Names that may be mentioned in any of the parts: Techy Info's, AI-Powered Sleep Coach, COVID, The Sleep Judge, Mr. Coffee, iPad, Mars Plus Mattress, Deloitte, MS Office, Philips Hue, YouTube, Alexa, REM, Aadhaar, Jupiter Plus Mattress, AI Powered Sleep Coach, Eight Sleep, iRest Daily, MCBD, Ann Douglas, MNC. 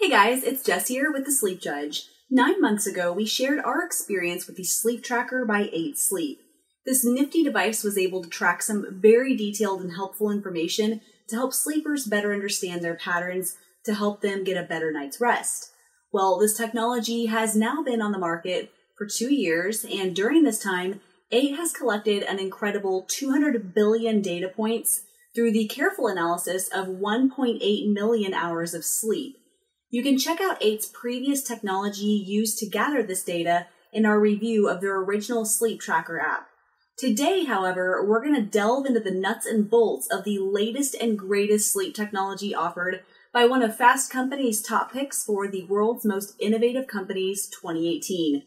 Hey guys, it's Jess here with The Sleep Judge. 9 months ago, we shared our experience with the sleep tracker by 8 Sleep. This nifty device was able to track some very detailed and helpful information to help sleepers better understand their patterns to help them get a better night's rest. Well, this technology has now been on the market for 2 years, and during this time, 8 has collected an incredible 200 billion data points through the careful analysis of 1.8 million hours of sleep. You can check out 8's previous technology used to gather this data in our review of their original sleep tracker app. Today, however, we're going to delve into the nuts and bolts of the latest and greatest sleep technology offered by one of Fast Company's top picks for the world's most innovative companies 2018.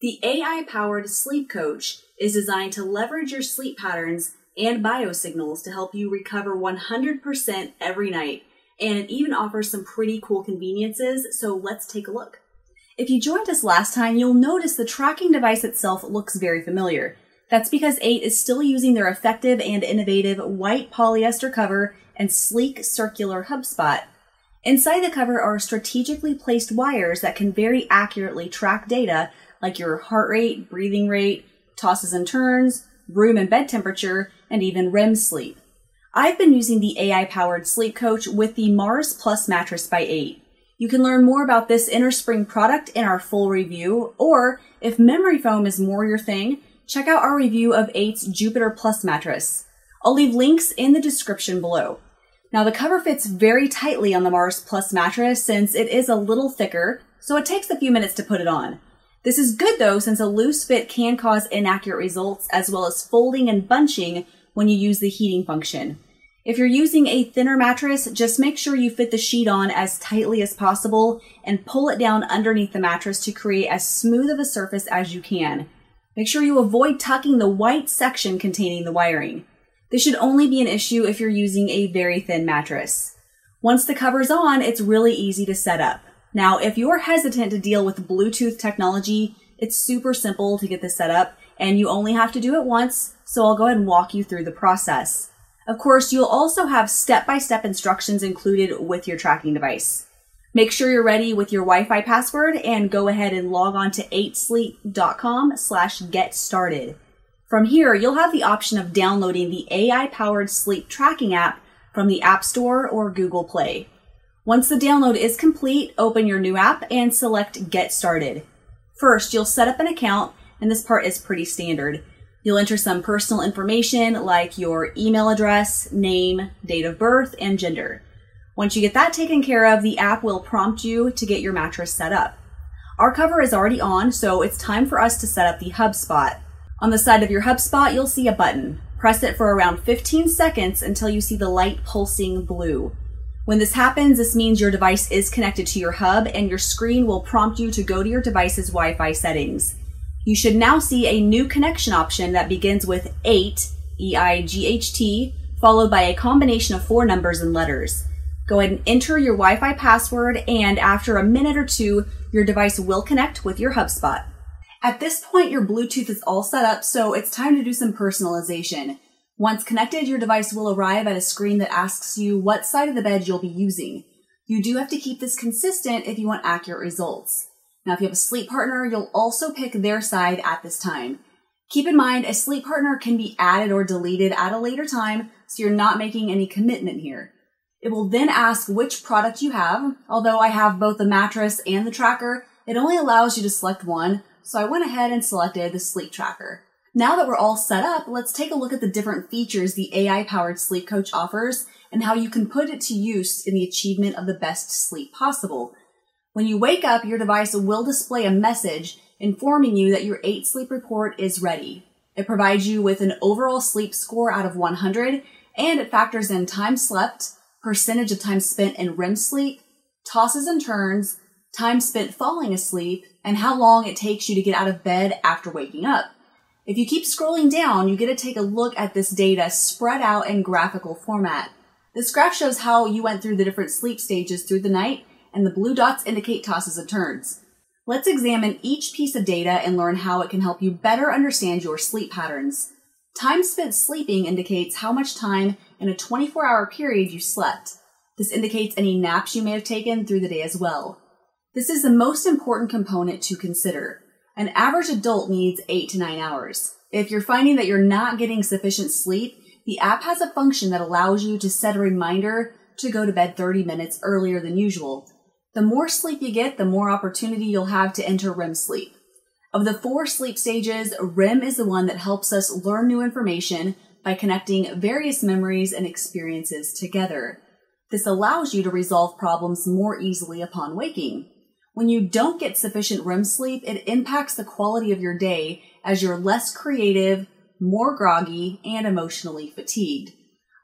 The AI-powered sleep coach is designed to leverage your sleep patterns and biosignals to help you recover 100% every night, and it even offers some pretty cool conveniences, so let's take a look. If you joined us last time, you'll notice the tracking device itself looks very familiar. That's because 8 is still using their effective and innovative white polyester cover and sleek circular hub spot. Inside the cover are strategically placed wires that can very accurately track data like your heart rate, breathing rate, tosses and turns, room and bed temperature, and even REM sleep. I've been using the AI-powered sleep coach with the Mars Plus Mattress by 8. You can learn more about this innerspring product in our full review, or if memory foam is more your thing, check out our review of 8's Jupiter Plus Mattress. I'll leave links in the description below. Now, the cover fits very tightly on the Mars Plus mattress since it is a little thicker, so it takes a few minutes to put it on. This is good though, since a loose fit can cause inaccurate results as well as folding and bunching when you use the heating function. If you're using a thinner mattress, just make sure you fit the sheet on as tightly as possible and pull it down underneath the mattress to create as smooth of a surface as you can. Make sure you avoid tucking the white section containing the wiring. This should only be an issue if you're using a very thin mattress. Once the cover's on, it's really easy to set up. Now, if you're hesitant to deal with Bluetooth technology, it's super simple to get this set up, and you only have to do it once, so I'll go ahead and walk you through the process. Of course, you'll also have step-by-step instructions included with your tracking device. Make sure you're ready with your Wi-Fi password and go ahead and log on to 8sleep.com/getstarted. From here, you'll have the option of downloading the AI-powered sleep tracking app from the App Store or Google Play. Once the download is complete, open your new app and select Get Started. First, you'll set up an account, and this part is pretty standard. You'll enter some personal information like your email address, name, date of birth, and gender. Once you get that taken care of, the app will prompt you to get your mattress set up. Our cover is already on, so it's time for us to set up the hub spot. On the side of your hub spot, you'll see a button. Press it for around 15 seconds until you see the light pulsing blue. When this happens, this means your device is connected to your hub, and your screen will prompt you to go to your device's Wi-Fi settings. You should now see a new connection option that begins with 8, E-I-G-H-T, followed by a combination of 4 numbers and letters. Go ahead and enter your Wi-Fi password, and after a minute or two, your device will connect with your hub spot. At this point, your Bluetooth is all set up, so it's time to do some personalization. Once connected, your device will arrive at a screen that asks you what side of the bed you'll be using. You do have to keep this consistent if you want accurate results. Now, if you have a sleep partner, you'll also pick their side at this time. Keep in mind, a sleep partner can be added or deleted at a later time, so you're not making any commitment here. It will then ask which product you have. Although I have both the mattress and the tracker, it only allows you to select one, so I went ahead and selected the sleep tracker. Now that we're all set up, let's take a look at the different features the AI-powered sleep coach offers and how you can put it to use in the achievement of the best sleep possible. When you wake up, your device will display a message informing you that your 8 Sleep report is ready. It provides you with an overall sleep score out of 100, and it factors in time slept, percentage of time spent in REM sleep, tosses and turns, time spent falling asleep, and how long it takes you to get out of bed after waking up. If you keep scrolling down, you get to take a look at this data spread out in graphical format. This graph shows how you went through the different sleep stages through the night, and the blue dots indicate tosses and turns. Let's examine each piece of data and learn how it can help you better understand your sleep patterns. Time spent sleeping indicates how much time in a 24-hour period you slept. This indicates any naps you may have taken through the day as well. This is the most important component to consider. An average adult needs 8 to 9 hours. If you're finding that you're not getting sufficient sleep, the app has a function that allows you to set a reminder to go to bed 30 minutes earlier than usual. The more sleep you get, the more opportunity you'll have to enter REM sleep. Of the 4 sleep stages, REM is the one that helps us learn new information by connecting various memories and experiences together. This allows you to resolve problems more easily upon waking. When you don't get sufficient REM sleep, it impacts the quality of your day as you're less creative, more groggy, and emotionally fatigued.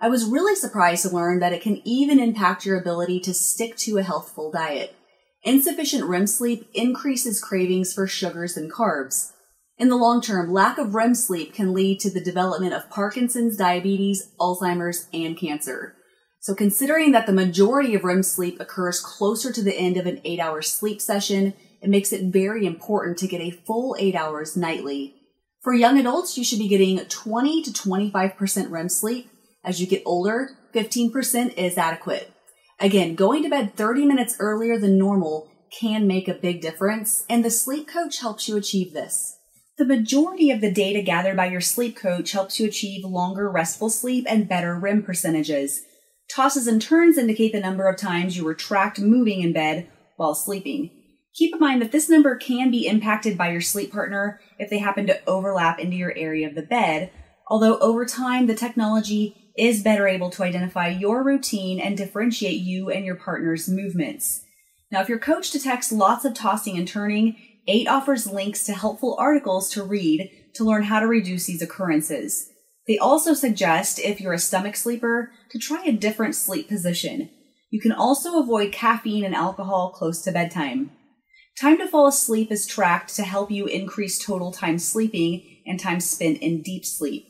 I was really surprised to learn that it can even impact your ability to stick to a healthful diet. Insufficient REM sleep increases cravings for sugars and carbs. In the long term, lack of REM sleep can lead to the development of Parkinson's, diabetes, Alzheimer's, and cancer. So considering that the majority of REM sleep occurs closer to the end of an 8-hour sleep session, it makes it very important to get a full 8 hours nightly. For young adults, you should be getting 20 to 25% REM sleep. As you get older, 15% is adequate. Again, going to bed 30 minutes earlier than normal can make a big difference, and the Sleep Coach helps you achieve this. The majority of the data gathered by your Sleep Coach helps you achieve longer restful sleep and better REM percentages. Tosses and turns indicate the number of times you were tracked moving in bed while sleeping. Keep in mind that this number can be impacted by your sleep partner if they happen to overlap into your area of the bed, although over time the technology is better able to identify your routine and differentiate you and your partner's movements. Now, if your coach detects lots of tossing and turning, 8 offers links to helpful articles to read to learn how to reduce these occurrences. They also suggest, if you're a stomach sleeper, to try a different sleep position. You can also avoid caffeine and alcohol close to bedtime. Time to fall asleep is tracked to help you increase total time sleeping and time spent in deep sleep.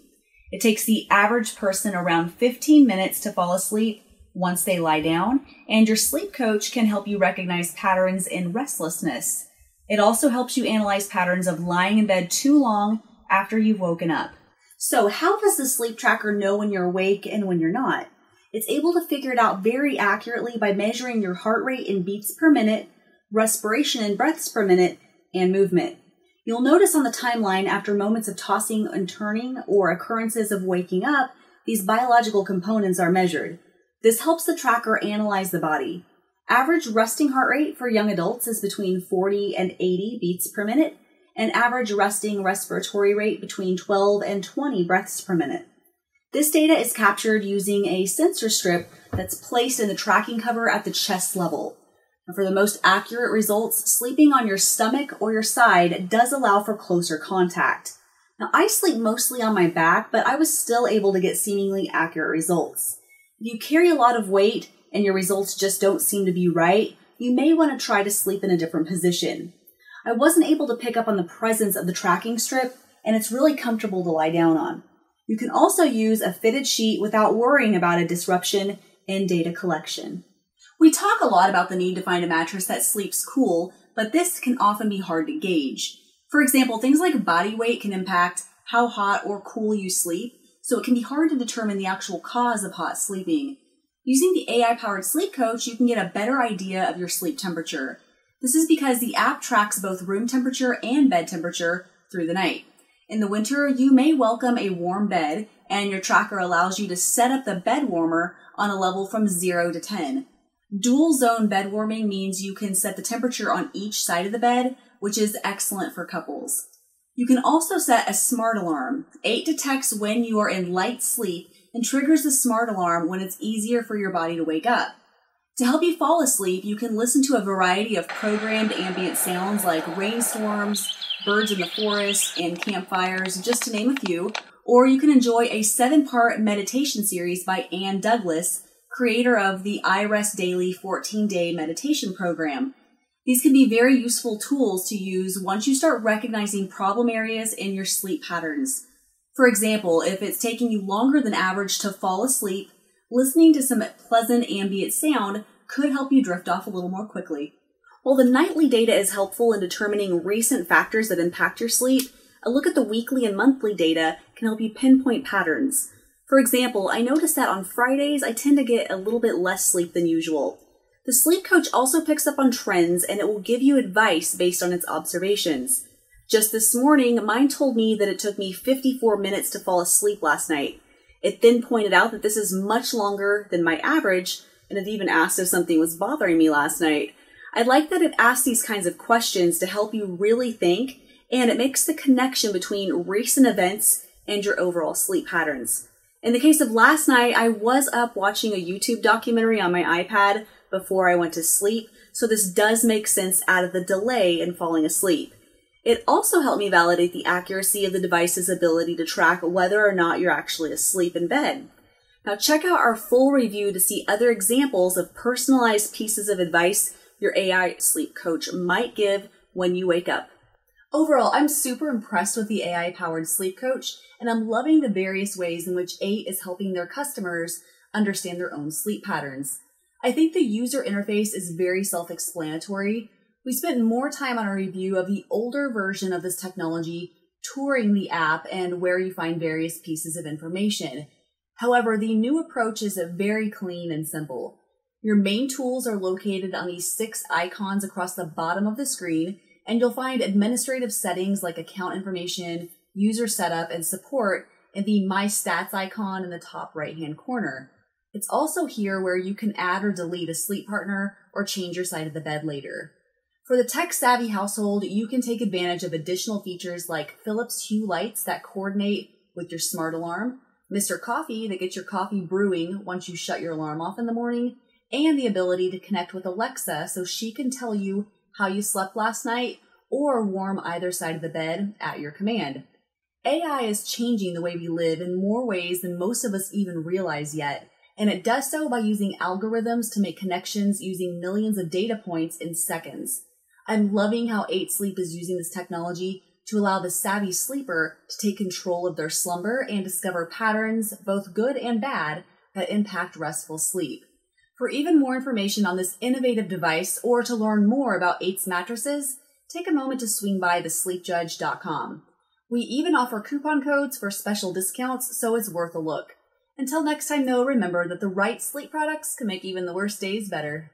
It takes the average person around 15 minutes to fall asleep once they lie down, and your sleep coach can help you recognize patterns in restlessness. It also helps you analyze patterns of lying in bed too long after you've woken up. So how does the sleep tracker know when you're awake and when you're not? It's able to figure it out very accurately by measuring your heart rate in beats per minute, respiration in breaths per minute, and movement. You'll notice on the timeline, after moments of tossing and turning or occurrences of waking up, these biological components are measured. This helps the tracker analyze the body. Average resting heart rate for young adults is between 40 and 80 beats per minute, and average resting respiratory rate between 12 and 20 breaths per minute. This data is captured using a sensor strip that's placed in the tracking cover at the chest level. For the most accurate results, sleeping on your stomach or your side does allow for closer contact. Now, I sleep mostly on my back, but I was still able to get seemingly accurate results. If you carry a lot of weight and your results just don't seem to be right, you may want to try to sleep in a different position. I wasn't able to pick up on the presence of the tracking strip, and it's really comfortable to lie down on. You can also use a fitted sheet without worrying about a disruption in data collection. We talk a lot about the need to find a mattress that sleeps cool, but this can often be hard to gauge. For example, things like body weight can impact how hot or cool you sleep, so it can be hard to determine the actual cause of hot sleeping. Using the AI-powered sleep coach, you can get a better idea of your sleep temperature. This is because the app tracks both room temperature and bed temperature through the night. In the winter, you may welcome a warm bed, and your tracker allows you to set up the bed warmer on a level from 0 to 10. Dual zone bed warming means you can set the temperature on each side of the bed, which is excellent for couples. You can also set a smart alarm. 8 detects when you are in light sleep and triggers the smart alarm when it's easier for your body to wake up. To help you fall asleep, you can listen to a variety of programmed ambient sounds like rainstorms, birds in the forest, and campfires, just to name a few, or you can enjoy a 7-part meditation series by Ann Douglas, creator of the iRest Daily 14-day meditation program. These can be very useful tools to use once you start recognizing problem areas in your sleep patterns. For example, if it's taking you longer than average to fall asleep, listening to some pleasant ambient sound could help you drift off a little more quickly. While the nightly data is helpful in determining recent factors that impact your sleep, a look at the weekly and monthly data can help you pinpoint patterns. For example, I noticed that on Fridays, I tend to get a little bit less sleep than usual. The sleep coach also picks up on trends and it will give you advice based on its observations. Just this morning, mine told me that it took me 54 minutes to fall asleep last night. It then pointed out that this is much longer than my average, and it even asked if something was bothering me last night. I like that it asks these kinds of questions to help you really think, and it makes the connection between recent events and your overall sleep patterns. In the case of last night, I was up watching a YouTube documentary on my iPad before I went to sleep, so this does make sense out of the delay in falling asleep. It also helped me validate the accuracy of the device's ability to track whether or not you're actually asleep in bed. Now check out our full review to see other examples of personalized pieces of advice your AI sleep coach might give when you wake up. Overall, I'm super impressed with the AI-powered sleep coach, and I'm loving the various ways in which 8 is helping their customers understand their own sleep patterns. I think the user interface is very self-explanatory. We spent more time on a review of the older version of this technology, touring the app and where you find various pieces of information. However, the new approach is very clean and simple. Your main tools are located on these 6 icons across the bottom of the screen, and you'll find administrative settings like account information, user setup, and support in the My Stats icon in the top right-hand corner. It's also here where you can add or delete a sleep partner or change your side of the bed later. For the tech-savvy household, you can take advantage of additional features like Philips Hue lights that coordinate with your smart alarm, Mr. Coffee that gets your coffee brewing once you shut your alarm off in the morning, and the ability to connect with Alexa so she can tell you how you slept last night or warm either side of the bed at your command. AI is changing the way we live in more ways than most of us even realize yet. And it does so by using algorithms to make connections using millions of data points in seconds. I'm loving how 8 Sleep is using this technology to allow the savvy sleeper to take control of their slumber and discover patterns, both good and bad, that impact restful sleep. For even more information on this innovative device or to learn more about 8's mattresses, take a moment to swing by thesleepjudge.com. We even offer coupon codes for special discounts, so it's worth a look. Until next time, though, remember that the right sleep products can make even the worst days better.